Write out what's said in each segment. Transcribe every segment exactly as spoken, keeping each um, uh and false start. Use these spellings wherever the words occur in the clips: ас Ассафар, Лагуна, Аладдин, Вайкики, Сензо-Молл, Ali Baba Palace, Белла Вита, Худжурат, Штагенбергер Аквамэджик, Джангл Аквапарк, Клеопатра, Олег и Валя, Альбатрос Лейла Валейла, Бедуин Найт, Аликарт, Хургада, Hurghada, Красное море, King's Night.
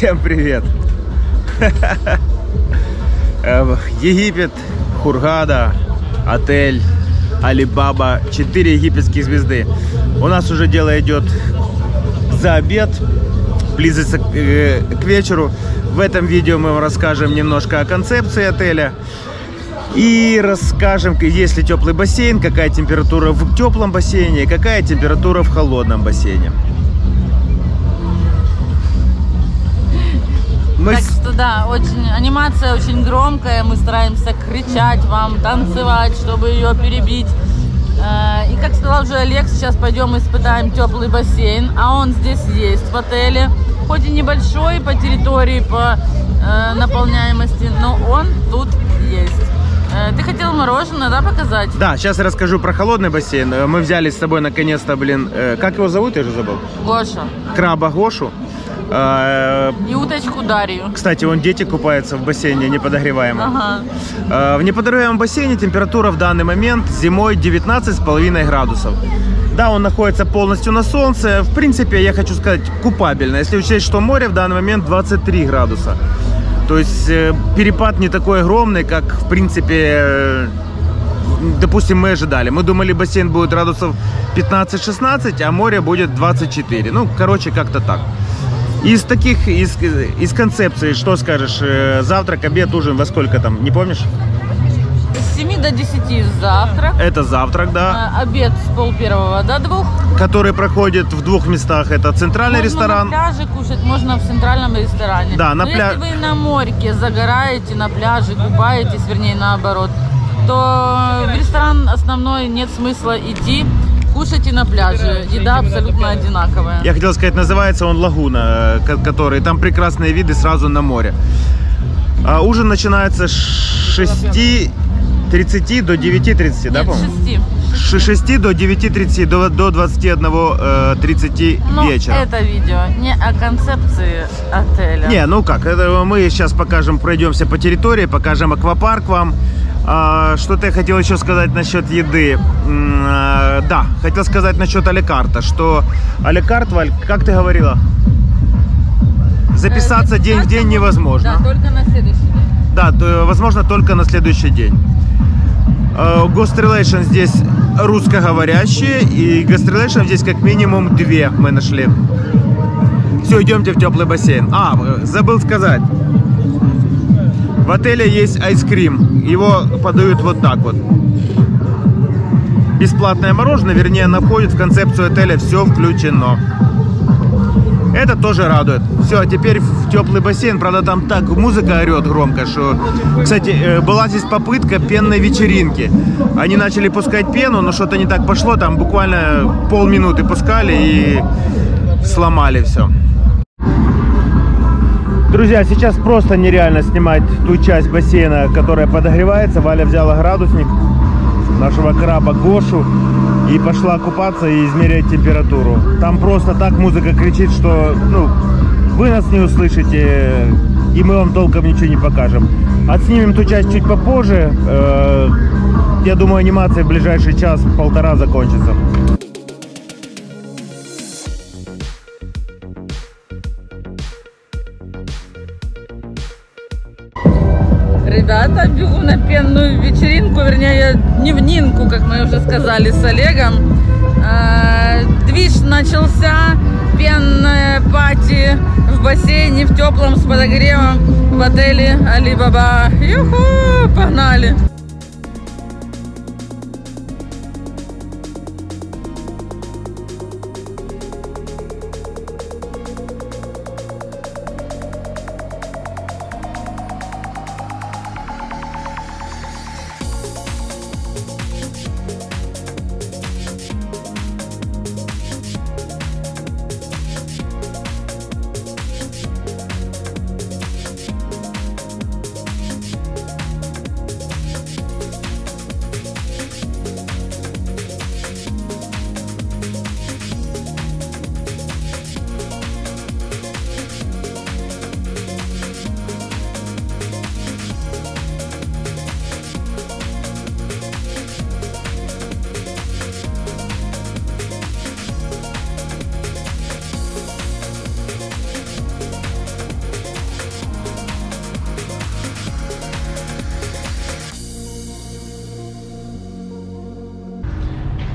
Всем привет! Египет, Хургада, отель Али Баба, четыре египетские звезды. У нас уже дело идет за обед, близится к, э, к вечеру. В этом видео мы вам расскажем немножко о концепции отеля. И расскажем, есть ли теплый бассейн, какая температура в теплом бассейне, какая температура в холодном бассейне. Мы... Так что да, очень, анимация очень громкая, мы стараемся кричать вам, танцевать, чтобы ее перебить. И как сказал уже Олег, сейчас пойдем испытаем теплый бассейн, а он здесь есть в отеле. Хоть и небольшой по территории, по э, наполняемости, но он тут есть. Ты хотел мороженое, да, показать? Да, сейчас я расскажу про холодный бассейн. Мы взяли с собой, наконец-то, блин, э, как его зовут, я уже забыл? Гоша. Краба Гошу. Э, И уточку Дарью. Кстати, он дети купаются в бассейне неподогреваемом. Ага. Э, в неподогреваемом бассейне температура в данный момент зимой девятнадцать с половиной градусов. Да, он находится полностью на солнце. В принципе, я хочу сказать, купабельно. Если учесть, что море в данный момент двадцать три градуса. То есть перепад не такой огромный, как, в принципе, допустим, мы ожидали. Мы думали, бассейн будет градусов пятнадцать-шестнадцать, а море будет двадцать четыре. Ну, короче, как-то так. Из таких, из, из концепций, что скажешь, завтрак, обед, ужин, во сколько там, не помнишь? С семи до десяти завтрак. Это завтрак, да. А, обед с пол первого до двух. Который проходит в двух местах. Это центральный можно ресторан. Можно на пляже кушать, можно в центральном ресторане. Да, на пляже. Если вы на морьке загораете, на пляже купаетесь, вернее наоборот, то в ресторан основной нет смысла идти. Кушайте на пляже, еда абсолютно одинаковая. Я хотел сказать, называется он Лагуна, который, там прекрасные виды сразу на море. А ужин начинается с шести тридцати до девяти тридцати, да, по-моему? шести. шести до девяти тридцати, до, до двадцати одного тридцати ну, вечера. Это видео не о концепции отеля. Не, ну как, это мы сейчас покажем, пройдемся по территории, покажем аквапарк вам. А, что-то я хотел еще сказать насчет еды. А, да, хотел сказать насчет Аликарта, что Аликарт, Валь, как ты говорила, записаться э, день в день невозможно. Да, только на следующий день. Да, возможно, только на следующий день. Guest Relations здесь русскоговорящие, и Guest Relations здесь как минимум две мы нашли. Все, идемте в теплый бассейн. А, забыл сказать. В отеле есть айскрим. Его подают вот так вот. Бесплатное мороженое, вернее, оно входит в концепцию отеля. Все включено. Это тоже радует. Все, а теперь в теплый бассейн. Правда, там так музыка орет громко, что... Кстати, была здесь попытка пенной вечеринки. Они начали пускать пену, но что-то не так пошло. Там буквально полминуты пускали и сломали все. Друзья, сейчас просто нереально снимать ту часть бассейна, которая подогревается. Валя взяла градусник нашего краба Гошу и пошла купаться и измерять температуру. Там просто так музыка кричит, что ну, вы нас не услышите, и мы вам толком ничего не покажем. Отснимем ту часть чуть попозже. Я думаю, анимация в ближайший час-полтора закончится. Ребята, бегу на пенную вечеринку, вернее, дневнинку, как мы уже сказали с Олегом. Движ начался, пенная пати в бассейне, в теплом, с подогревом, в отеле Али Баба. Юху, погнали!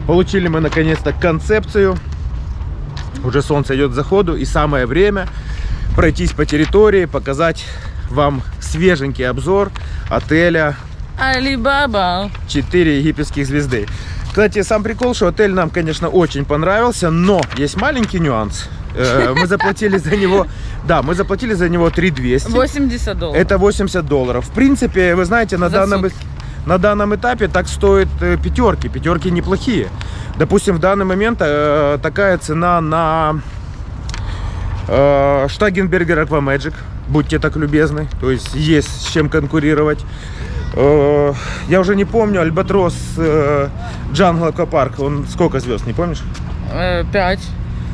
Получили мы наконец-то концепцию. Уже солнце идет к заходу, и самое время пройтись по территории, показать вам свеженький обзор отеля Али Баба. четыре египетских звезды. Кстати, сам прикол, что отель нам, конечно, очень понравился, но есть маленький нюанс. Мы заплатили за него, да, мы заплатили за него три двести. восемьдесят долларов. Это восемьдесят долларов. В принципе, вы знаете, на данном... На данном этапе так стоят пятерки. Пятерки неплохие. Допустим, в данный момент э, такая цена на э, Штагенбергер Аквамэджик. Будьте так любезны. То есть есть с чем конкурировать. Э, я уже не помню, Альбатрос э, Джангл Аквапарк. Он сколько звезд, не помнишь? Пять.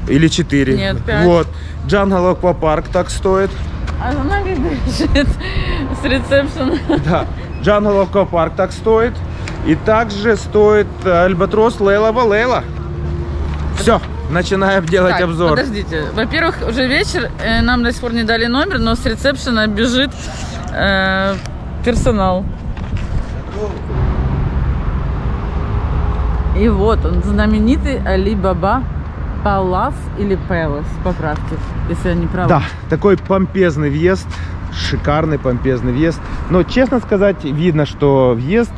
Или четыре. Нет, пять. Вот. Джангл Аквапарк так стоит. А она лежит с ресепшена. Да. Джангл Аквапарк так стоит. И также стоит Альбатрос Лейла Валейла. Все, начинаем делать так, обзор. Подождите. Во-первых, уже вечер. Нам до сих пор не дали номер, но с ресепшена бежит э, персонал. И вот он, знаменитый Али Баба Палас или Пэлас, поправьте, если я не права. Да, такой помпезный въезд. Шикарный помпезный въезд. Но, честно сказать, видно, что въезд,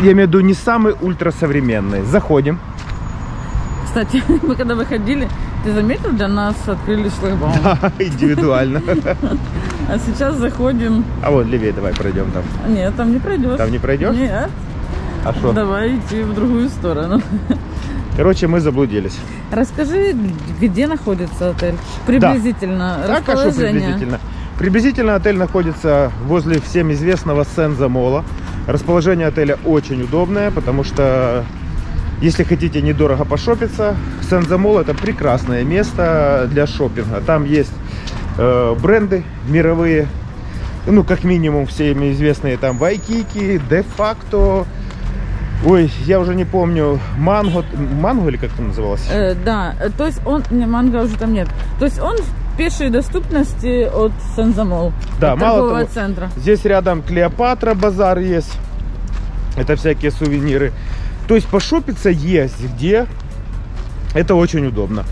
я имею в виду, не самый ультрасовременный. Заходим. Кстати, мы когда выходили, ты заметил, для нас открыли шлагбаум? Да, индивидуально. А сейчас заходим. А вот левее давай пройдем там. Нет, там не пройдешь. Там не пройдешь? Нет. А что? Давай идти в другую сторону. Короче, мы заблудились. Расскажи, где находится отель? Приблизительно. Да. Расположение. Так, а приблизительно? Приблизительно отель находится возле всем известного Сензо-Молла. Расположение отеля очень удобное, потому что, если хотите недорого пошопиться, Сензо-Молл — это прекрасное место для шопинга. Там есть э, бренды мировые, ну, как минимум, всеми известные там Вайкики, Де-Факто. Ой, я уже не помню, манго, манго или как это называлось? Э, да, то есть он, не, манго уже там нет. То есть он в пешей доступности от Сензо-Молл, да, от мало торгового того, центра. Здесь рядом Клеопатра базар есть, это всякие сувениры. То есть пошопиться есть где, это очень удобно.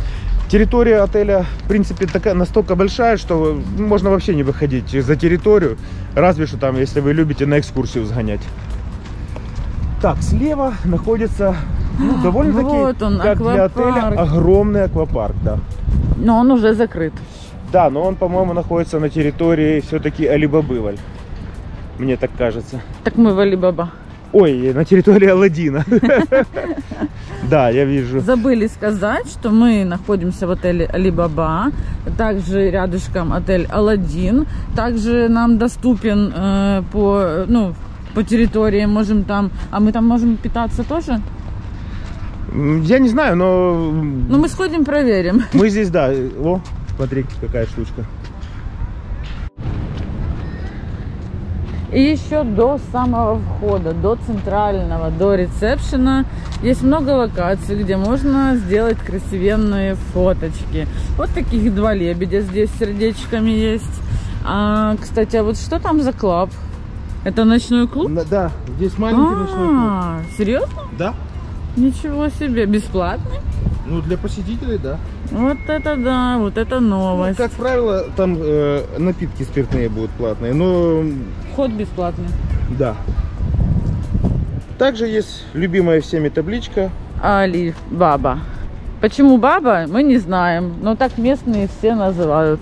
Территория отеля, в принципе, такая настолько большая, что можно вообще не выходить за территорию, разве что там, если вы любите на экскурсию сгонять. Так, слева находится, ну, довольно-таки, вот он, как аквапарк. Для отеля, огромный аквапарк, да. Но он уже закрыт. Да, но он, по-моему, находится на территории все-таки Али-Бабы, Валь. Мне так кажется. Так мы в Али-Баба. Ой, на территории Аладдина. Да, я вижу. Забыли сказать, что мы находимся в отеле Али-Баба. Также рядышком отель Аладдин. Также нам доступен э, по... ну, по территории можем там, а мы там можем питаться тоже? Я не знаю, но... Ну мы сходим, проверим. Мы здесь, да. О, смотри, какая штучка. И еще до самого входа, до центрального, до ресепшена есть много локаций, где можно сделать красивенные фоточки. Вот таких два лебедя здесь с сердечками есть. А, кстати, а вот что там за клуб? Это ночной клуб? Да, здесь маленький а -а -а, ночной клуб. Серьезно? Да. Ничего себе, бесплатный? Ну, для посетителей, да. Вот это да, вот это новость. Ну, как правило, там э, напитки спиртные будут платные, но... Вход бесплатный. Да. Также есть любимая всеми табличка. Али Баба. Почему Баба, мы не знаем, но так местные все называют.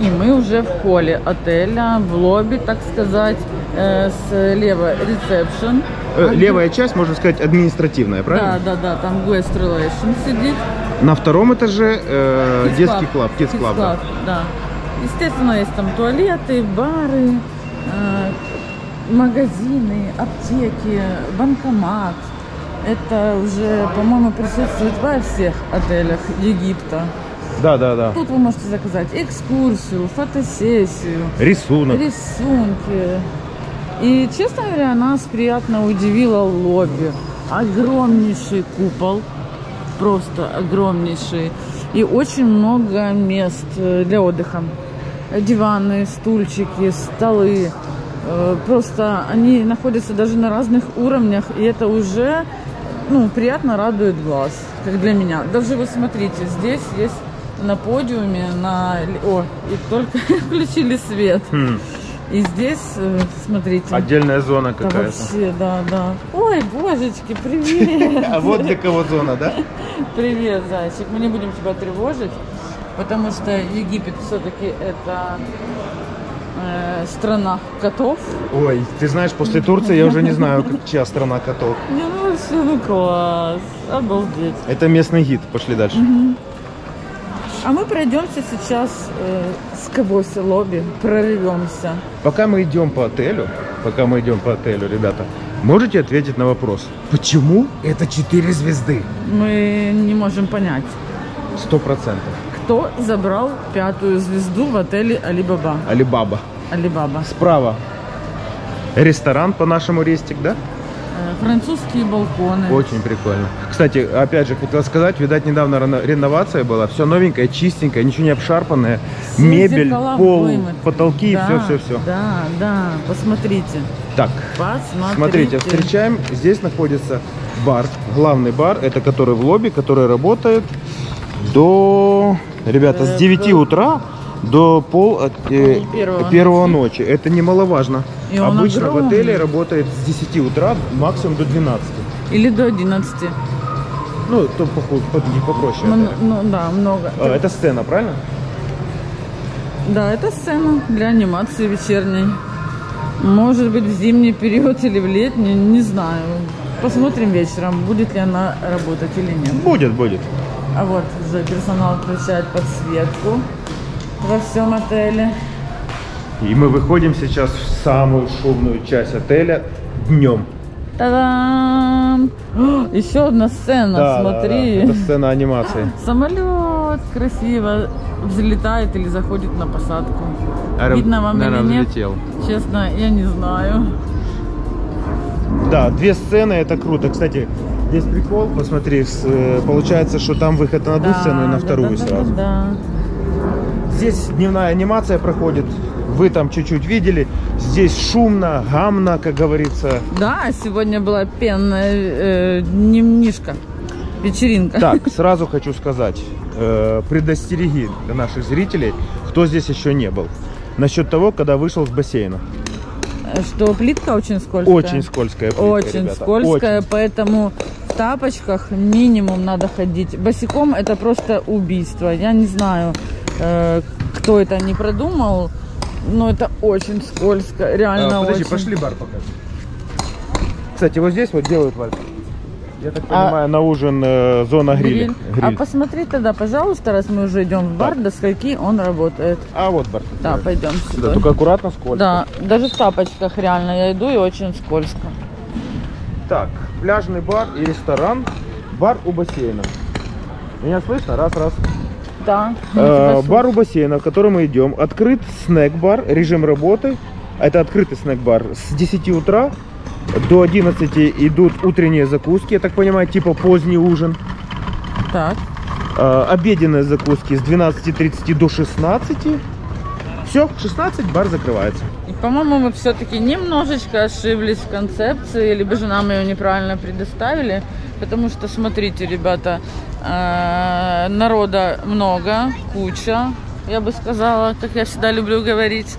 И мы уже в холле отеля, в лобби, так сказать, э, слева ресепшн. Э, левая часть, можно сказать, административная, правильно? Да, да, да, там guest relation сидит. На втором этаже э, детский клуб, kids club, да. Да. Естественно, есть там туалеты, бары, э, магазины, аптеки, банкомат. Это уже, по-моему, присутствует во всех отелях Египта. Да, да, да. Тут вы можете заказать экскурсию, фотосессию, рисунок. Рисунки. И, честно говоря, нас приятно удивило лобби. Огромнейший купол, просто огромнейший. И очень много мест для отдыха. Диваны, стульчики, столы. Просто они находятся даже на разных уровнях, и это уже, ну, приятно радует глаз, как для меня. Даже вы смотрите, здесь есть на подиуме, на... О, и только включили свет. Хм. И здесь, смотрите. Отдельная зона какая-то. Вообще, да, да. Ой, божечки, привет. А вот для кого зона, да? Привет, зайчик. Мы не будем тебя тревожить, потому что Египет все-таки это... страна котов. Ой, ты знаешь, после Турции я уже не знаю, чья страна котов. Не, ну все, ну класс, обалдеть. Это местный гид, пошли дальше. Угу. А мы пройдемся сейчас э, сквозь лобби, прорвемся. Пока мы идем по отелю, пока мы идем по отелю, ребята, можете ответить на вопрос, почему это четыре звезды? Мы не можем понять. Сто процентов. Кто забрал пятую звезду в отеле Али Баба? Али Баба. Али Баба. Справа ресторан по-нашему рестик, да? Французские балконы. Очень прикольно. Кстати, опять же, хотел сказать, видать, недавно реновация была. Все новенькое, чистенькое, ничего не обшарпанное. Все мебель, пол, вымыт. Потолки, все-все-все. Да, да, да, посмотрите. Так, посмотрите. Смотрите, встречаем. Здесь находится бар. Главный бар, это который в лобби, который работает до... Ребята, с девяти утра до пол э, первого ночи. Это немаловажно. И обычно огромный. В отеле работает с десяти утра максимум до двенадцати. Или до одиннадцати. Ну, то попроще. М отеля. Ну да, много. А, это сцена, правильно? Да, это сцена для анимации вечерней. Может быть, в зимний период или в летний, не знаю. Посмотрим вечером, будет ли она работать или нет. Будет, будет. А вот уже персонал включает подсветку во всем отеле. И мы выходим сейчас в самую шумную часть отеля днем. Та-дам! О, еще одна сцена, да, смотри. Да, да. Это сцена анимации. Самолет красиво взлетает или заходит на посадку. Аэро... Видно вам или нет? Взлетел. Честно, я не знаю. Да, две сцены, это круто. Кстати, здесь прикол, посмотри, получается, что там выход на одну, да, сцену и на вторую, да, да, сразу. Да, да, да. Здесь дневная анимация проходит, вы там чуть-чуть видели. Здесь шумно, гамно, как говорится. Да, сегодня была пенная э, дневнишка, вечеринка. Так, сразу хочу сказать, э, предостереги для наших зрителей, кто здесь еще не был, насчет того, когда вышел с бассейна. Что плитка очень скользкая. Очень скользкая плитка, Очень ребята. скользкая, очень. Поэтому в тапочках минимум надо ходить. Босиком это просто убийство. Я не знаю, кто это не продумал, но это очень скользко. Реально а, подожди, очень. Пошли бар покажем. Кстати, вот здесь вот делают, Валь, я так понимаю, а... на ужин э, зона гриль. Гриль. гриль. А посмотри тогда, пожалуйста, раз мы уже идем в бар, так. до скольки он работает. А вот бар. Да, да. Пойдем сюда. сюда. Только аккуратно, скользко. Да, даже в тапочках реально я иду, и очень скользко. Так, пляжный бар и ресторан. Бар у бассейна. Меня слышно? Раз, раз. Да. Э, бар у бассейна, в который мы идем. Открыт снэк-бар, режим работы. Это открытый снэк-бар с десяти утра. До одиннадцати идут утренние закуски, я так понимаю, типа поздний ужин. Так. А, обеденные закуски с двенадцати тридцати до шестнадцати. Все, в шестнадцать бар закрывается. И, по-моему, мы все-таки немножечко ошиблись в концепции, либо же нам ее неправильно предоставили. Потому что, смотрите, ребята, народа много, куча, я бы сказала, как я всегда люблю говорить.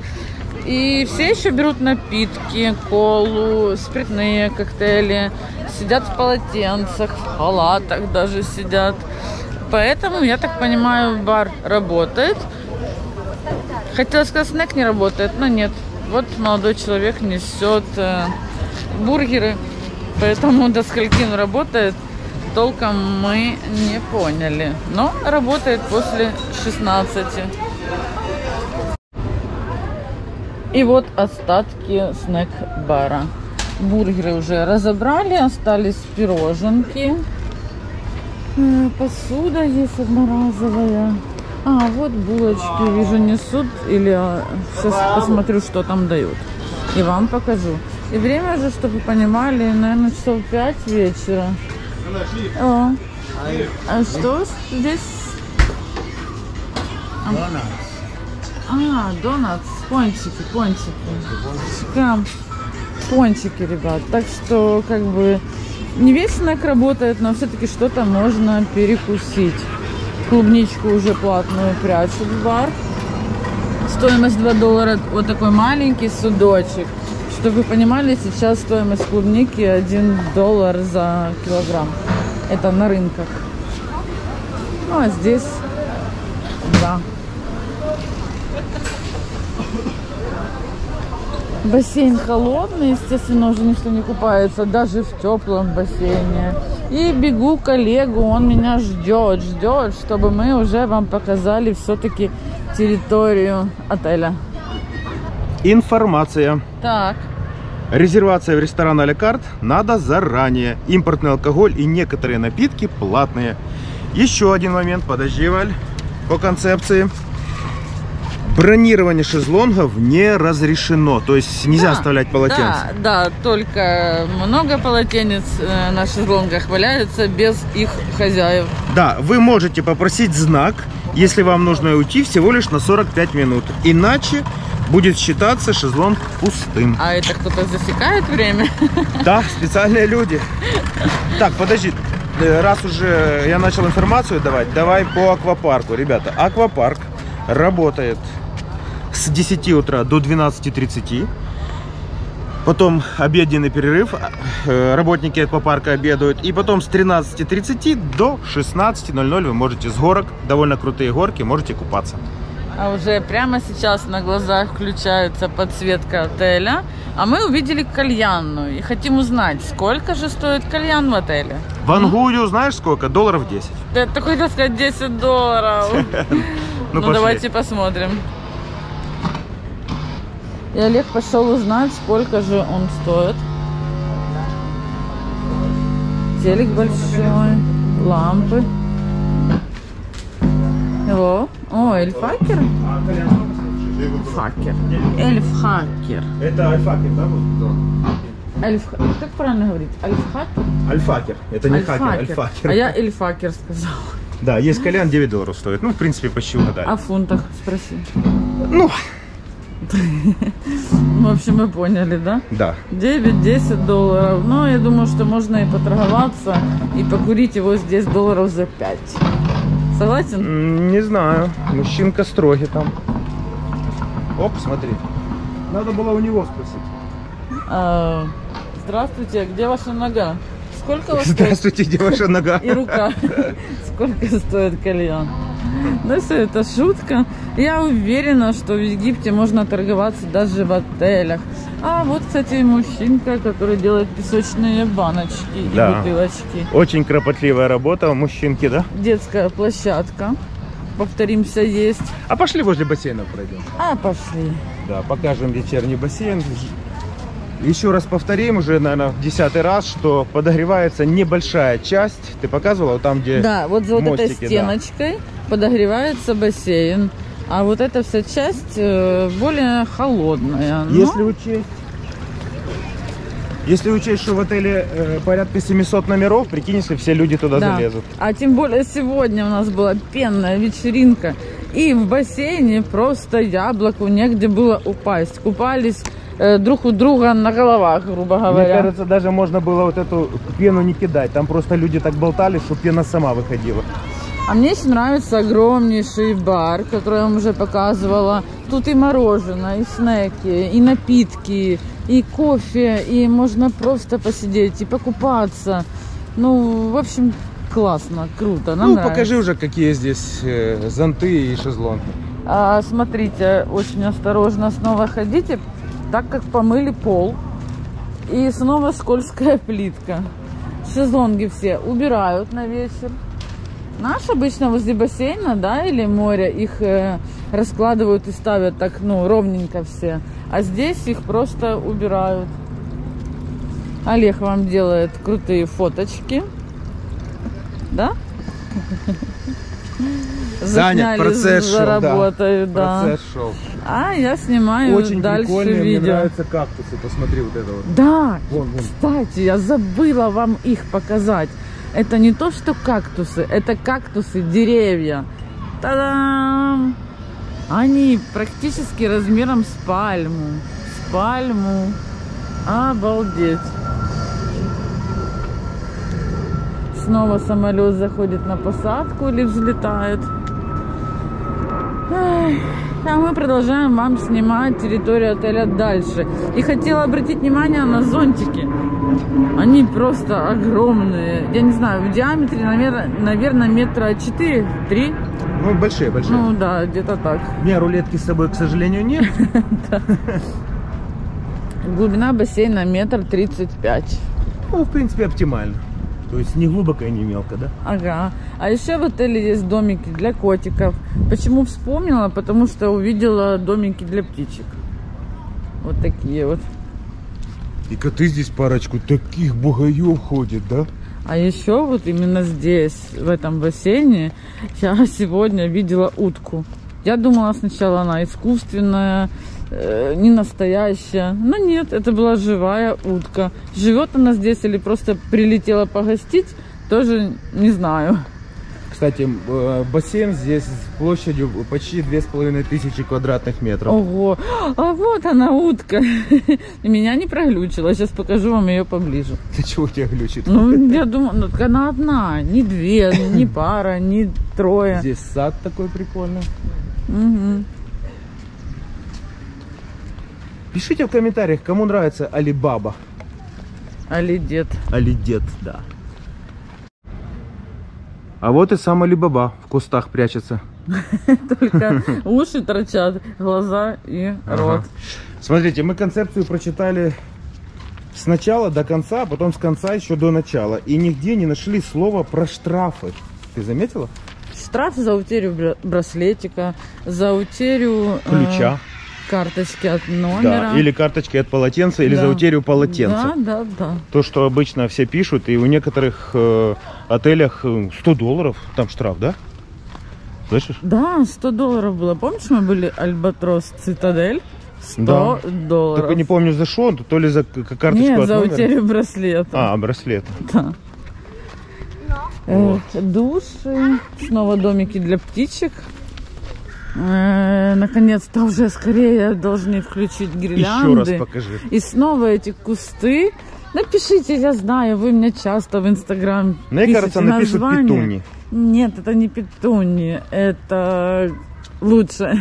И все еще берут напитки, колу, спиртные коктейли, сидят в полотенцах, в халатах даже сидят. Поэтому, я так понимаю, бар работает. Хотела сказать, снэк не работает, но нет. Вот молодой человек несет э, бургеры, поэтому до скольки он работает, толком мы не поняли. Но работает после шестнадцати. И вот остатки снэк-бара. Бургеры уже разобрали, остались пироженки. Посуда есть одноразовая. А, вот булочки, вижу, несут. Или сейчас посмотрю, что там дают. И вам покажу. И время уже, чтобы вы понимали, наверное, часов пять вечера. О. А что здесь? А, донатс, пончики, пончики. Прям пончики, ребят. Так что, как бы, не весь рынок работает, но все-таки что-то можно перекусить. Клубничку уже платную прячут в бар. Стоимость два доллара. Вот такой маленький судочек. Чтобы вы понимали, сейчас стоимость клубники один доллар за килограмм. Это на рынках. Ну, а здесь, да. Бассейн холодный, естественно, уже никто не купается, даже в теплом бассейне. И бегу к Олегу, он меня ждет, ждет, чтобы мы уже вам показали все-таки территорию отеля. Информация. Так. Резервация в ресторан Аликарт надо заранее. Импортный алкоголь и некоторые напитки платные. Еще один момент, подожди, Валь, по концепции. Бронирование шезлонгов не разрешено, то есть нельзя да, оставлять полотенце. Да, да, только много полотенец на шезлонгах валяются без их хозяев. Да, вы можете попросить знак, если вам нужно уйти всего лишь на сорок пять минут. Иначе будет считаться шезлонг пустым. А это кто-то засекает время? Да, специальные люди. Так, подожди. Раз уже я начал информацию давать, давай по аквапарку. Ребята, аквапарк работает с десяти утра до двенадцати тридцати. Потом обеденный перерыв. Работники аквапарка обедают. И потом с тринадцати тридцати до шестнадцати ноль ноль вы можете с горок, довольно крутые горки, можете купаться. А уже прямо сейчас на глазах включается подсветка отеля. А мы увидели кальянную и хотим узнать, сколько же стоит кальян в отеле. В Ангую знаешь сколько? Долларов десять. Да, ты хотел сказать десять долларов. Ну давайте посмотрим. И Олег пошел узнать, сколько же он стоит. Телек большой, лампы. О, о, эльфхакер? Эльфхакер. Эльфхакер. Это альфхакер, да? Эльф... Как правильно говорить? Альфхакер? Альфхакер. Это не альфхакер. Хакер, альфхакер. А я эльфхакер сказала. Да, есть кальян, девять долларов стоит. Ну, в принципе, почти угадали. О фунтах спроси. Ну. В общем, мы поняли, да? Да. девять-десять долларов. Но я думаю, что можно и поторговаться, и покурить его здесь долларов за пять. Согласен? Не знаю. Мужчинка строгий там. Оп, смотри. Надо было у него спросить. А, здравствуйте, где ваша нога? Сколько вас Здравствуйте, стоит? Где ваша нога? И рука. Сколько стоит кальян? Ну все, это шутка. Я уверена, что в Египте можно торговаться даже в отелях. А вот, кстати, мужчинка, который делает песочные баночки да. и бутылочки. Очень кропотливая работа у мужчинки, да? Детская площадка. Повторимся, есть. А пошли возле бассейна пройдем. А, пошли. Да, покажем вечерний бассейн. Еще раз повторим, уже, наверное, в десятый раз, что подогревается небольшая часть. Ты показывала, там, где Да, вот за вот мостики, этой стеночкой да. подогревается бассейн. А вот эта вся часть более холодная. Но... Если учесть, если учесть, что в отеле порядка семисот номеров, прикинь, если все люди туда да. залезут. А тем более сегодня у нас была пенная вечеринка. И в бассейне просто яблоку негде было упасть. Купались... друг у друга на головах, грубо говоря. Мне кажется, даже можно было вот эту пену не кидать. Там просто люди так болтали, что пена сама выходила. А мне еще нравится огромнейший бар, который я вам уже показывала. Тут и мороженое, и снеки, и напитки, и кофе, и можно просто посидеть, и покупаться. Ну, в общем, классно, круто, нам Ну, нравится. Покажи уже, какие здесь зонты и шезлонги. А, смотрите, очень осторожно снова ходите, так как помыли пол. И снова скользкая плитка. Шезлонги все убирают на вечер. Наш обычно возле бассейна, да, или моря, их э, раскладывают и ставят так, ну, ровненько все. А здесь их просто убирают. Олег вам делает крутые фоточки. Да? Занят, процесс шел, заработаю, да. да. Процесс шел. А я снимаю Очень дальше видео. Очень прикольные, мне нравятся кактусы, посмотри вот это вот. Да, вон, вон. Кстати, я забыла вам их показать. Это не то, что кактусы, это кактусы, деревья. Та-дам! Они практически размером с пальму. С пальму. Обалдеть. Снова самолет заходит на посадку или взлетает. А мы продолжаем вам снимать территорию отеля дальше. И хотела обратить внимание на зонтики. Они просто огромные. Я не знаю, в диаметре, наверное, метра четыре, три. Ну, большие, большие. Ну, да, где-то так. У меня рулетки с собой, к сожалению, нет. Глубина бассейна метр тридцать пять. Ну, в принципе, оптимально. То есть не глубоко и не мелко, да? Ага. А еще в отеле есть домики для котиков. Почему вспомнила? Потому что увидела домики для птичек. Вот такие вот. И коты здесь парочку таких бугаев ходят, да? А еще вот именно здесь, в этом бассейне, я сегодня видела утку. Я думала сначала она искусственная, э, не настоящая. Но нет, это была живая утка. Живет она здесь или просто прилетела погостить, тоже не знаю. Кстати, бассейн здесь с площадью почти две с половиной тысячи квадратных метров. Ого! А вот она, утка! Меня не проглючила. Сейчас покажу вам ее поближе. Ты чего тебя глючит? Ну, я думаю, ну, она одна. Не две, не пара, не трое. Здесь сад такой прикольный. Угу. Пишите в комментариях, кому нравится Али Баба. Али Дед. Али Дед, да. А вот и сам Али Баба в кустах прячется. Только уши торчат, глаза и рот. Смотрите, мы концепцию прочитали с начала до конца, а потом с конца еще до начала. И нигде не нашли слова про штрафы. Ты заметила? Штраф за утерю браслетика, за утерю... Ключа. Карточки от номера. Да, или карточки от полотенца, или да. за утерю полотенца. Да, да, да. То, что обычно все пишут, и у некоторых э, отелях сто долларов, там штраф, да? Слышишь? Да, сто долларов было. Помнишь, мы были Альбатрос, Цитадель? сто долларов. Только не помню, за что, то ли за карточку Нет, от за номера. Утерю браслета. А, браслета. Да. Вот. Душ, снова домики для птичек. Наконец-то уже скорее должны включить гирлянды. Еще раз покажи. И снова эти кусты. Напишите, я знаю, вы меня часто в Инстаграм пишете названия. Мне кажется, напишут петуни. Нет, это не петуни, это лучше.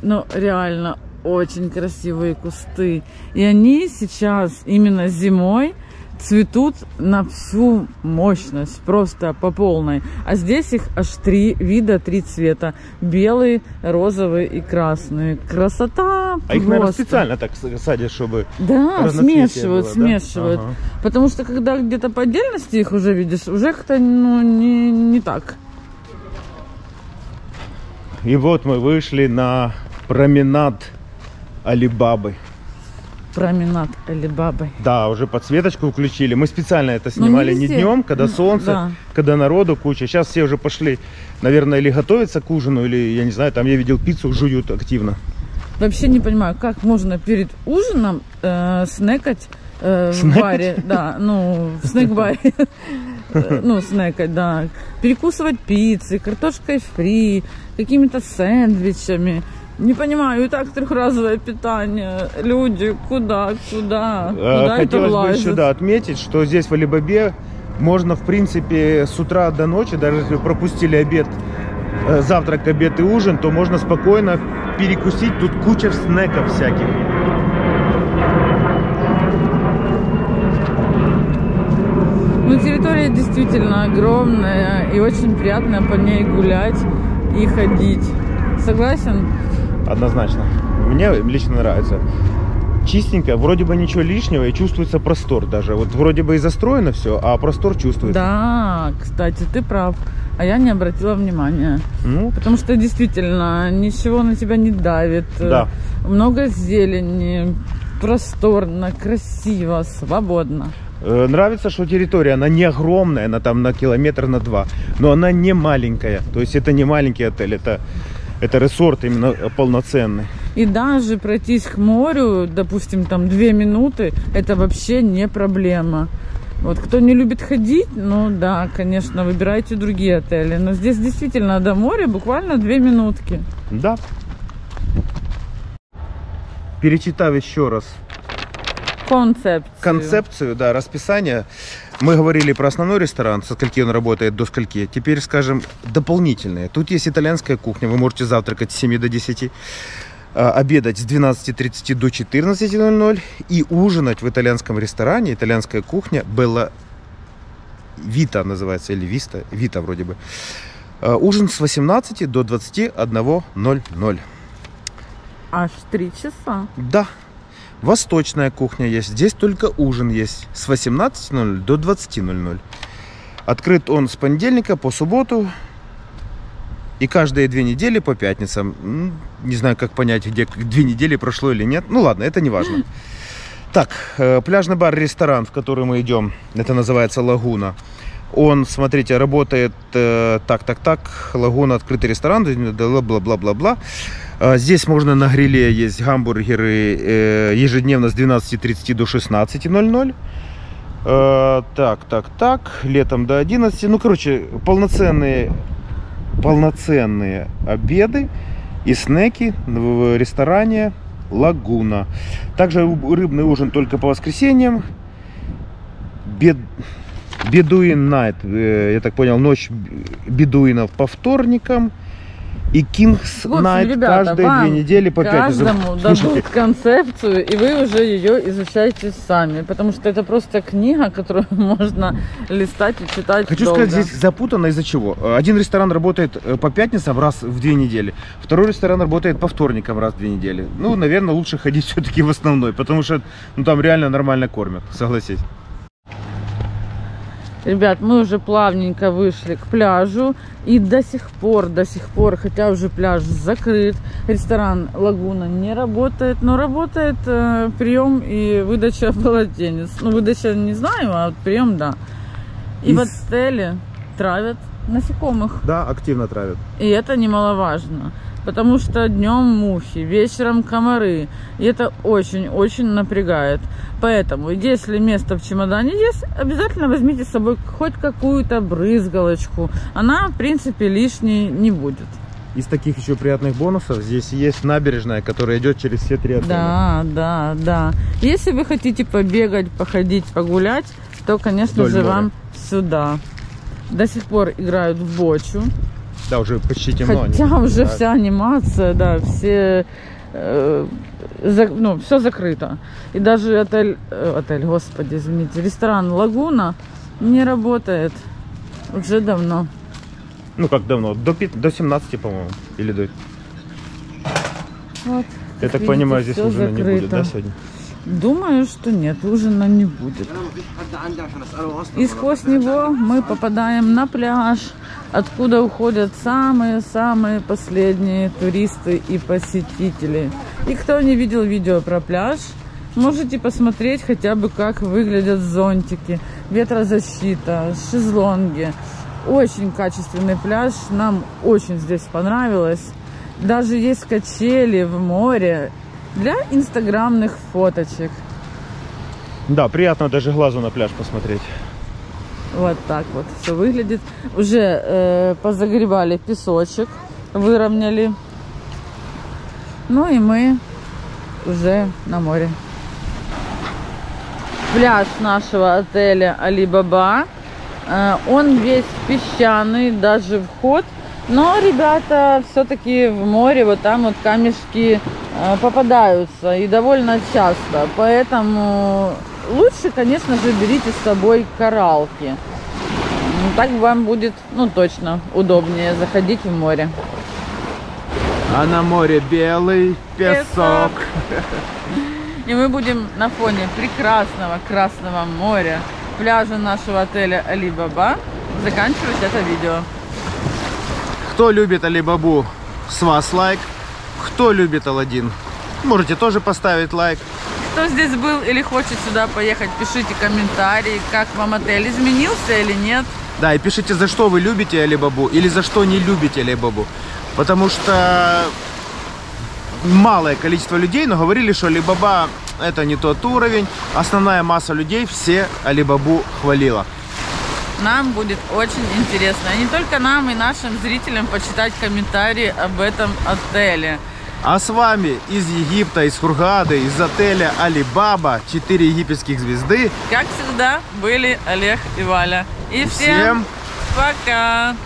Но реально очень красивые кусты. И они сейчас именно зимой цветут на всю мощность, просто по полной. А здесь их аж три вида, три цвета. Белый, розовый и красный. Красота просто. А их, наверное, специально так садят, чтобы да, смешивают, было, смешивают. Да? Ага. Потому что, когда где-то по отдельности их уже видишь, уже как-то ну, не, не так. И вот мы вышли на променад Али Бабы. Променад Али Бабы. Да, уже подсветочку включили. Мы специально это снимали не, не днем, когда солнце, да. когда народу куча. Сейчас все уже пошли, наверное, или готовятся к ужину, или, я не знаю, там я видел, пиццу жуют активно. Вообще не понимаю, как можно перед ужином э, снекать э, в баре. Да, ну, в снэк-баре. Ну, снекать, да. Перекусывать пиццей, картошкой фри, какими-то сэндвичами. Не понимаю, и так трехразовое питание. Люди, куда, куда, куда Хотелось бы еще да, отметить, что здесь в Али Бабе можно, в принципе, с утра до ночи, даже если пропустили обед, завтрак, обед и ужин, то можно спокойно перекусить. Тут куча снеков всяких. Ну, территория действительно огромная, и очень приятно по ней гулять и ходить. Согласен? Однозначно. Мне лично нравится. Чистенько, вроде бы ничего лишнего, и чувствуется простор даже. Вот вроде бы и застроено все, а простор чувствуется. Да, кстати, ты прав. А я не обратила внимания. Ну, потому что действительно ничего на тебя не давит. Да. Много зелени, просторно, красиво, свободно. Нравится, что территория, она не огромная, она там на километр, на два, но она не маленькая. То есть это не маленький отель, это... Это ресорт именно полноценный. И даже пройтись к морю, допустим, там две минуты, это вообще не проблема. Вот кто не любит ходить, ну да, конечно, выбирайте другие отели. Но здесь действительно до моря буквально две минутки. Да. Перечитав еще раз концепцию. Концепцию, да, расписание. Мы говорили про основной ресторан, со скольки он работает, до скольки. Теперь скажем дополнительные. Тут есть итальянская кухня, вы можете завтракать с семи до десяти, обедать с двенадцати тридцати до четырнадцати ноль ноль и ужинать в итальянском ресторане, итальянская кухня, Белла Вита называется, или Виста, Вита вроде бы. Ужин с восемнадцати до двадцати одного ноль ноль. Аж три часа. Да. Восточная кухня есть. Здесь только ужин есть с восемнадцати ноль ноль до двадцати ноль ноль. Открыт он с понедельника по субботу и каждые две недели по пятницам. Не знаю, как понять, где две недели прошло или нет. Ну ладно, это не важно. Так, пляжный бар-ресторан, в который мы идем, это называется Лагуна. Он, смотрите, работает э, так, так, так, Лагуна, открытый ресторан, бла-бла-бла-бла-бла. Э, здесь можно на гриле есть гамбургеры э, ежедневно с двенадцати тридцати до шестнадцати ноль ноль. Э, так, так, так, летом до одиннадцати. Ну, короче, полноценные, полноценные обеды и снеки в ресторане Лагуна. Также рыбный ужин только по воскресеньям. Бед... Бедуин Найт, я так понял, ночь бедуинов по вторникам. И King's Night каждые две недели по пятницам. Каждому дадут концепцию, и вы уже ее изучаете сами. Потому что это просто книга, которую можно листать и читать. Хочу долго. сказать, здесь запутано из-за чего. Один ресторан работает по пятницам раз в две недели. Второй ресторан работает по вторникам раз в две недели. Ну, наверное, лучше ходить все-таки в основной. Потому что ну, там реально нормально кормят, согласись. Ребят, мы уже плавненько вышли к пляжу, и до сих пор, до сих пор, хотя уже пляж закрыт, ресторан Лагуна не работает, но работает э, прием и выдача полотенец. Ну, выдача не знаю, а вот прием, да. И Из... в отеле травят насекомых. Да, активно травят. И это немаловажно, потому что днем мухи, вечером комары, и это очень-очень напрягает. Поэтому, если место в чемодане есть, обязательно возьмите с собой хоть какую-то брызгалочку. Она, в принципе, лишней не будет. Из таких еще приятных бонусов здесь есть набережная, которая идет через все три отеля. Да, да, да. Если вы хотите побегать, походить, погулять, то, конечно Вдоль же, моря. вам сюда. До сих пор играют в бочу. Да, уже почти темно. Хотя они, уже да. вся анимация, да, все... Э, за, ну, все закрыто. И даже отель... Э, отель, господи, извините. Ресторан Лагуна не работает уже давно. Ну, как давно? До, до семнадцати, по-моему. Или до... Вот, Я так видите, понимаю, здесь ужина закрыто. не будет, да, сегодня? Думаю, что нет, ужина не будет. И сквозь него мы попадаем на пляж, откуда уходят самые-самые последние туристы и посетители. И кто не видел видео про пляж, можете посмотреть хотя бы, как выглядят зонтики, ветрозащита, шезлонги. Очень качественный пляж, нам очень здесь понравилось. Даже есть качели в море. Для инстаграмных фоточек. Да, приятно даже глазу на пляж посмотреть. Вот так вот все выглядит. Уже э, позагребали песочек, выровняли. Ну и мы уже на море. Пляж нашего отеля Али Баба. Э, он весь песчаный, даже вход. Но ребята все-таки в море, вот там вот камешки попадаются и довольно часто. Поэтому лучше, конечно же, берите с собой кораллки. Так вам будет, ну, точно удобнее заходить в море. А на море белый песок. песок. И мы будем на фоне прекрасного Красного моря, пляжа нашего отеля Али Баба, заканчивать это видео. Кто любит Али Бабу, с вас лайк. Кто любит Аладдин, можете тоже поставить лайк. Кто здесь был или хочет сюда поехать, пишите комментарии, как вам отель, изменился или нет. Да, и пишите, за что вы любите Али Бабу или за что не любите Али Бабу. Потому что малое количество людей, но говорили, что Али Баба это не тот уровень. Основная масса людей все Алибабу хвалила. Нам будет очень интересно. И не только нам, и нашим зрителям почитать комментарии об этом отеле. А с вами из Египта, из Хургады, из отеля Али Баба, четыре египетских звезды. Как всегда, были Олег и Валя. И всем, всем пока!